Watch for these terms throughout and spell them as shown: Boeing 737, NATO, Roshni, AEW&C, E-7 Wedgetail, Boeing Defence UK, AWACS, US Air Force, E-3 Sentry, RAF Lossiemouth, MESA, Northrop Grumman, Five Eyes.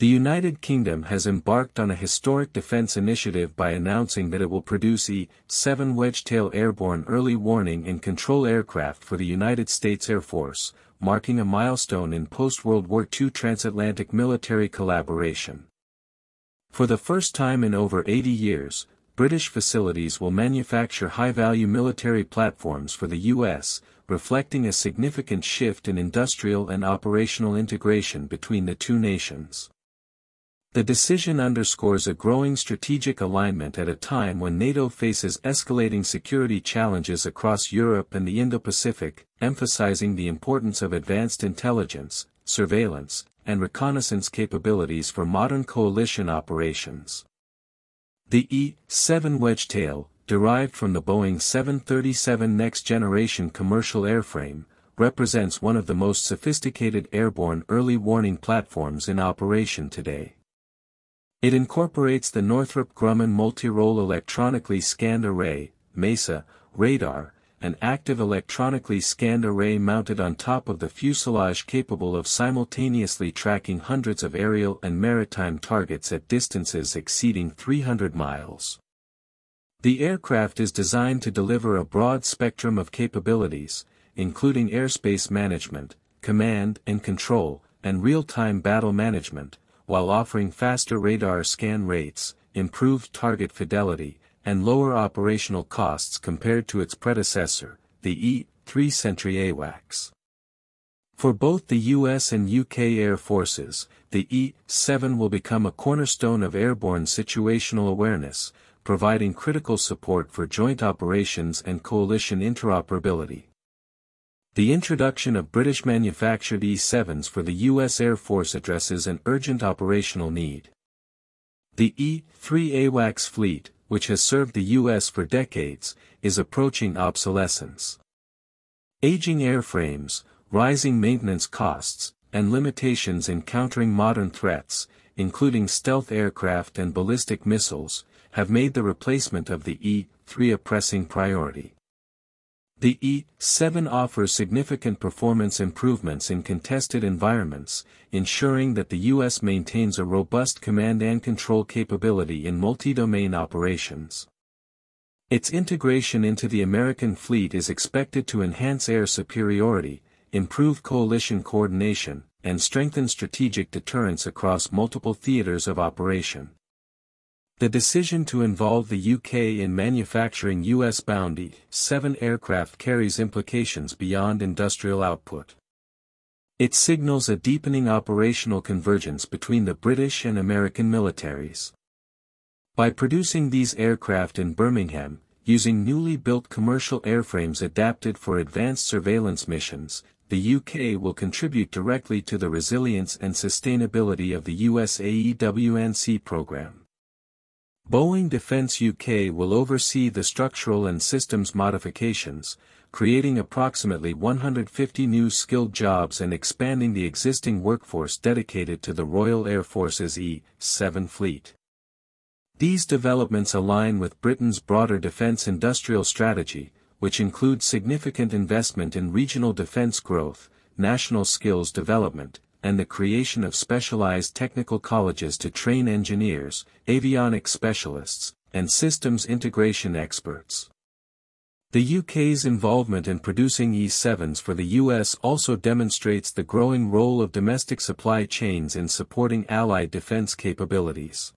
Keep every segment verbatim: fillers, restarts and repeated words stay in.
The United Kingdom has embarked on a historic defence initiative by announcing that it will produce E seven Wedgetail airborne early warning and control aircraft for the United States Air Force, marking a milestone in post-World War Two transatlantic military collaboration. For the first time in over eighty years, British facilities will manufacture high-value military platforms for the U S, reflecting a significant shift in industrial and operational integration between the two nations. The decision underscores a growing strategic alignment at a time when NATO faces escalating security challenges across Europe and the Indo-Pacific, emphasizing the importance of advanced intelligence, surveillance, and reconnaissance capabilities for modern coalition operations. The E seven Wedgetail, derived from the Boeing seven thirty-seven next-generation commercial airframe, represents one of the most sophisticated airborne early warning platforms in operation today. It incorporates the Northrop Grumman multi-role electronically scanned array, MESA, radar, an active electronically scanned array mounted on top of the fuselage capable of simultaneously tracking hundreds of aerial and maritime targets at distances exceeding three hundred miles. The aircraft is designed to deliver a broad spectrum of capabilities, including airspace management, command and control, and real-time battle management, while offering faster radar scan rates, improved target fidelity, and lower operational costs compared to its predecessor, the E three Sentry AWACS. For both the U S and U K Air Forces, the E seven will become a cornerstone of airborne situational awareness, providing critical support for joint operations and coalition interoperability. The introduction of British-manufactured E sevens for the U S Air Force addresses an urgent operational need. The E three AWACS fleet, which has served the U S for decades, is approaching obsolescence. Aging airframes, rising maintenance costs, and limitations in countering modern threats, including stealth aircraft and ballistic missiles, have made the replacement of the E three a pressing priority. The E seven offers significant performance improvements in contested environments, ensuring that the U S maintains a robust command and control capability in multi-domain operations. Its integration into the American fleet is expected to enhance air superiority, improve coalition coordination, and strengthen strategic deterrence across multiple theaters of operation. The decision to involve the U K in manufacturing U S-bound E seven aircraft carries implications beyond industrial output. It signals a deepening operational convergence between the British and American militaries. By producing these aircraft in Birmingham, using newly built commercial airframes adapted for advanced surveillance missions, the U K will contribute directly to the resilience and sustainability of the U S A E W and C program. Boeing Defence U K will oversee the structural and systems modifications, creating approximately one hundred fifty new skilled jobs and expanding the existing workforce dedicated to the Royal Air Force's E seven fleet. These developments align with Britain's broader defence industrial strategy, which includes significant investment in regional defence growth, national skills development, and the creation of specialized technical colleges to train engineers, avionics specialists, and systems integration experts. The U K's involvement in producing E sevens for the U S also demonstrates the growing role of domestic supply chains in supporting Allied defense capabilities.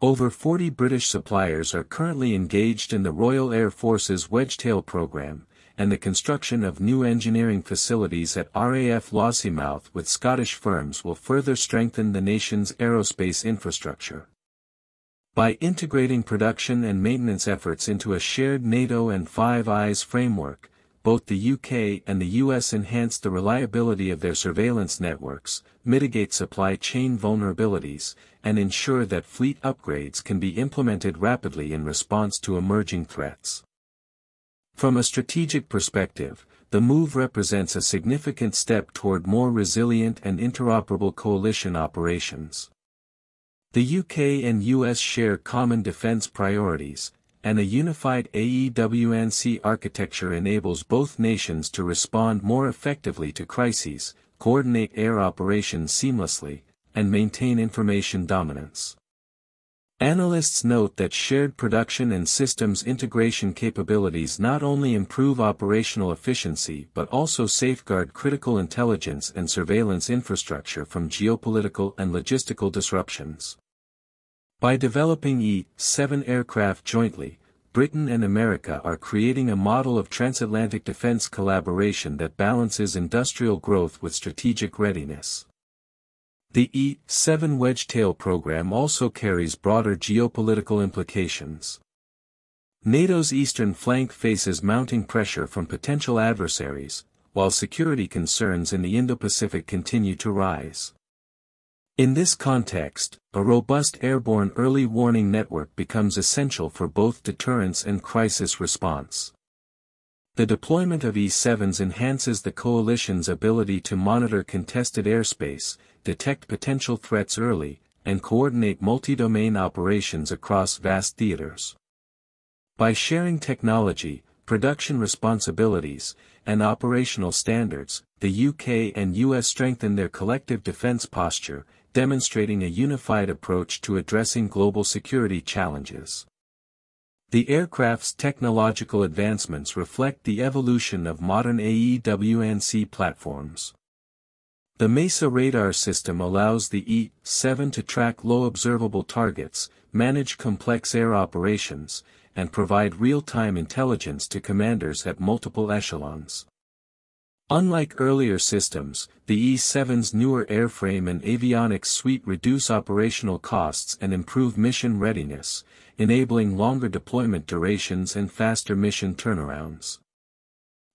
Over forty British suppliers are currently engaged in the Royal Air Force's Wedgetail program, and the construction of new engineering facilities at R A F Lossiemouth with Scottish firms will further strengthen the nation's aerospace infrastructure. By integrating production and maintenance efforts into a shared NATO and Five Eyes framework, both the U K and the U S enhance the reliability of their surveillance networks, mitigate supply chain vulnerabilities, and ensure that fleet upgrades can be implemented rapidly in response to emerging threats. From a strategic perspective, the move represents a significant step toward more resilient and interoperable coalition operations. The U K and U S share common defense priorities, and a unified A E W and C architecture enables both nations to respond more effectively to crises, coordinate air operations seamlessly, and maintain information dominance. Analysts note that shared production and systems integration capabilities not only improve operational efficiency but also safeguard critical intelligence and surveillance infrastructure from geopolitical and logistical disruptions. By developing E seven aircraft jointly, Britain and America are creating a model of transatlantic defense collaboration that balances industrial growth with strategic readiness. The E seven Wedgetail program also carries broader geopolitical implications. NATO's eastern flank faces mounting pressure from potential adversaries, while security concerns in the Indo-Pacific continue to rise. In this context, a robust airborne early warning network becomes essential for both deterrence and crisis response. The deployment of E sevens enhances the coalition's ability to monitor contested airspace, detect potential threats early, and coordinate multi-domain operations across vast theaters. By sharing technology, production responsibilities, and operational standards, the U K and U S strengthen their collective defense posture, demonstrating a unified approach to addressing global security challenges. The aircraft's technological advancements reflect the evolution of modern A E W and C platforms. The MESA radar system allows the E seven to track low observable targets, manage complex air operations, and provide real-time intelligence to commanders at multiple echelons. Unlike earlier systems, the E seven's newer airframe and avionics suite reduce operational costs and improve mission readiness, enabling longer deployment durations and faster mission turnarounds.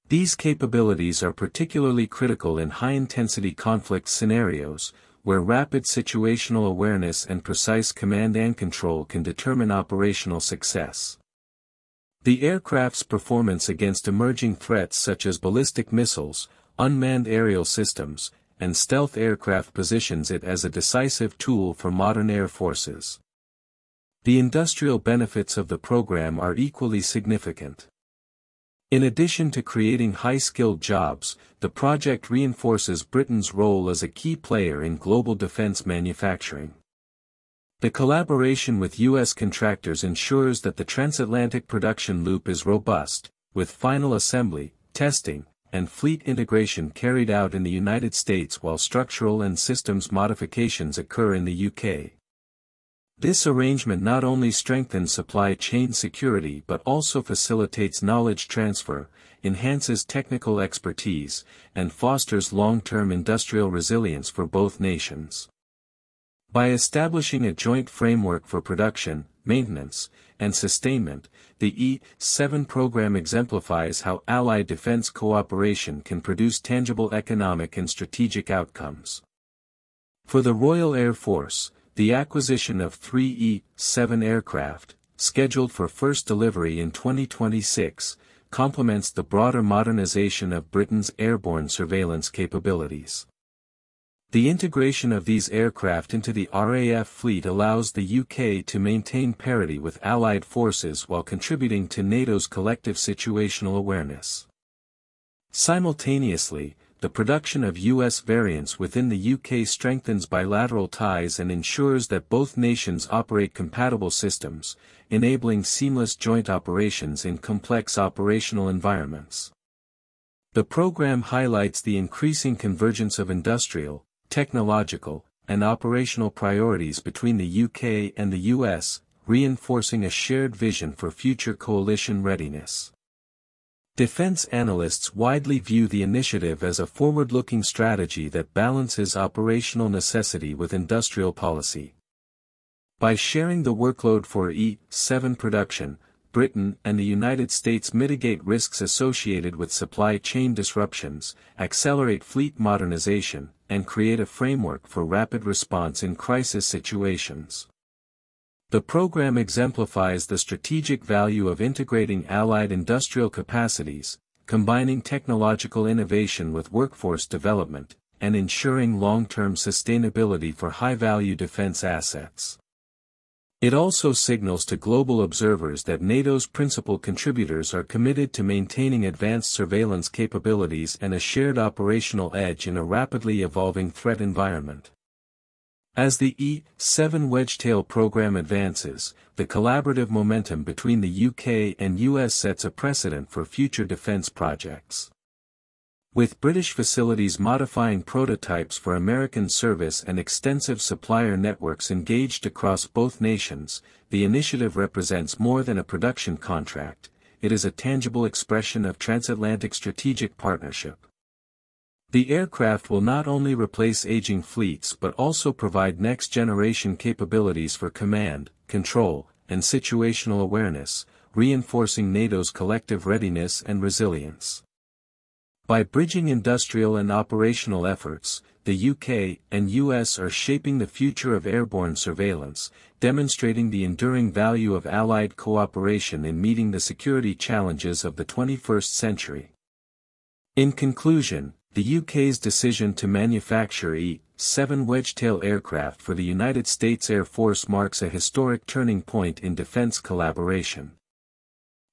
These capabilities are particularly critical in high-intensity conflict scenarios, where rapid situational awareness and precise command and control can determine operational success. The aircraft's performance against emerging threats such as ballistic missiles, unmanned aerial systems, and stealth aircraft positions it as a decisive tool for modern air forces. The industrial benefits of the program are equally significant. In addition to creating high-skilled jobs, the project reinforces Britain's role as a key player in global defense manufacturing. The collaboration with U S contractors ensures that the transatlantic production loop is robust, with final assembly, testing, and fleet integration carried out in the United States while structural and systems modifications occur in the U K. This arrangement not only strengthens supply chain security but also facilitates knowledge transfer, enhances technical expertise, and fosters long-term industrial resilience for both nations. By establishing a joint framework for production, maintenance, and sustainment, the E seven program exemplifies how allied defense cooperation can produce tangible economic and strategic outcomes. For the Royal Air Force, the acquisition of three E seven aircraft, scheduled for first delivery in twenty twenty-six, complements the broader modernization of Britain's airborne surveillance capabilities. The integration of these aircraft into the R A F fleet allows the U K to maintain parity with Allied forces while contributing to NATO's collective situational awareness. Simultaneously, the production of U S variants within the U K strengthens bilateral ties and ensures that both nations operate compatible systems, enabling seamless joint operations in complex operational environments. The program highlights the increasing convergence of industrial, technological, and operational priorities between the U K and the U S, reinforcing a shared vision for future coalition readiness. Defense analysts widely view the initiative as a forward-looking strategy that balances operational necessity with industrial policy. By sharing the workload for E seven production, Britain and the United States mitigate risks associated with supply chain disruptions, accelerate fleet modernization, and create a framework for rapid response in crisis situations. The program exemplifies the strategic value of integrating allied industrial capacities, combining technological innovation with workforce development, and ensuring long-term sustainability for high-value defense assets. It also signals to global observers that NATO's principal contributors are committed to maintaining advanced surveillance capabilities and a shared operational edge in a rapidly evolving threat environment. As the E seven Wedgetail program advances, the collaborative momentum between the U K and U S sets a precedent for future defence projects. With British facilities modifying prototypes for American service and extensive supplier networks engaged across both nations, the initiative represents more than a production contract, it is a tangible expression of transatlantic strategic partnership. The aircraft will not only replace aging fleets but also provide next-generation capabilities for command, control, and situational awareness, reinforcing NATO's collective readiness and resilience. By bridging industrial and operational efforts, the U K and U S are shaping the future of airborne surveillance, demonstrating the enduring value of allied cooperation in meeting the security challenges of the twenty-first century. In conclusion, the U K's decision to manufacture E seven Wedgetail aircraft for the United States Air Force marks a historic turning point in defense collaboration.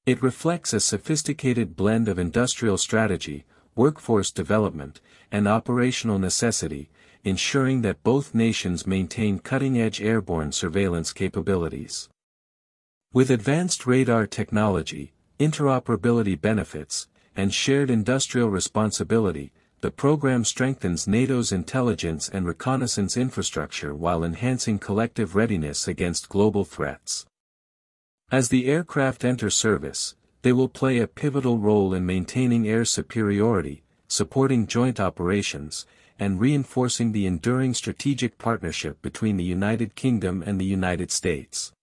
It reflects a sophisticated blend of industrial strategy, workforce development, and operational necessity, ensuring that both nations maintain cutting-edge airborne surveillance capabilities. With advanced radar technology, interoperability benefits, and shared industrial responsibility, the program strengthens NATO's intelligence and reconnaissance infrastructure while enhancing collective readiness against global threats. As the aircraft enter service, they will play a pivotal role in maintaining air superiority, supporting joint operations, and reinforcing the enduring strategic partnership between the United Kingdom and the United States.